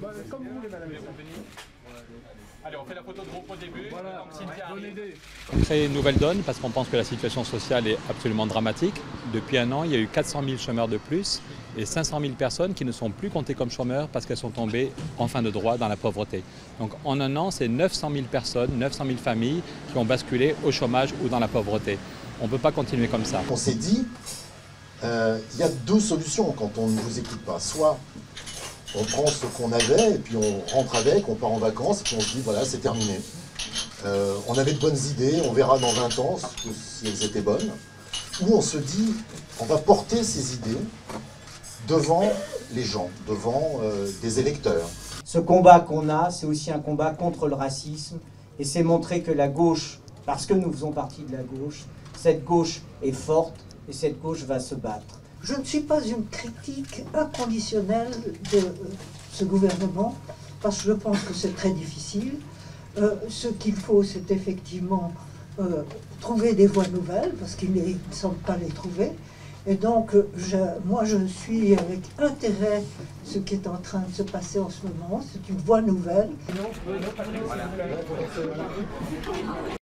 Bah, comme vous voulez, madame. Allez, on fait la photo de groupe au début. Voilà. On crée une nouvelle donne parce qu'on pense que la situation sociale est absolument dramatique. Depuis un an, il y a eu 400 000 chômeurs de plus et 500 000 personnes qui ne sont plus comptées comme chômeurs parce qu'elles sont tombées en fin de droit dans la pauvreté. Donc en un an, c'est 900 000 personnes, 900 000 familles qui ont basculé au chômage ou dans la pauvreté. On ne peut pas continuer comme ça. On s'est dit, il y a deux solutions quand on ne vous écoute pas. Soit on prend ce qu'on avait et puis on rentre avec, on part en vacances et puis on se dit voilà, c'est terminé. On avait de bonnes idées, on verra dans 20 ans si elles étaient bonnes. Ou on se dit, on va porter ces idées devant les gens, devant des électeurs. Ce combat qu'on a, c'est aussi un combat contre le racisme et c'est montrer que la gauche, parce que nous faisons partie de la gauche, cette gauche est forte et cette gauche va se battre. Je ne suis pas une critique inconditionnelle de ce gouvernement, parce que je pense que c'est très difficile. Ce qu'il faut, c'est effectivement trouver des voies nouvelles, parce qu'il ne semble pas les trouver. Et donc, moi, je suis avec intérêt ce qui est en train de se passer en ce moment. C'est une voie nouvelle.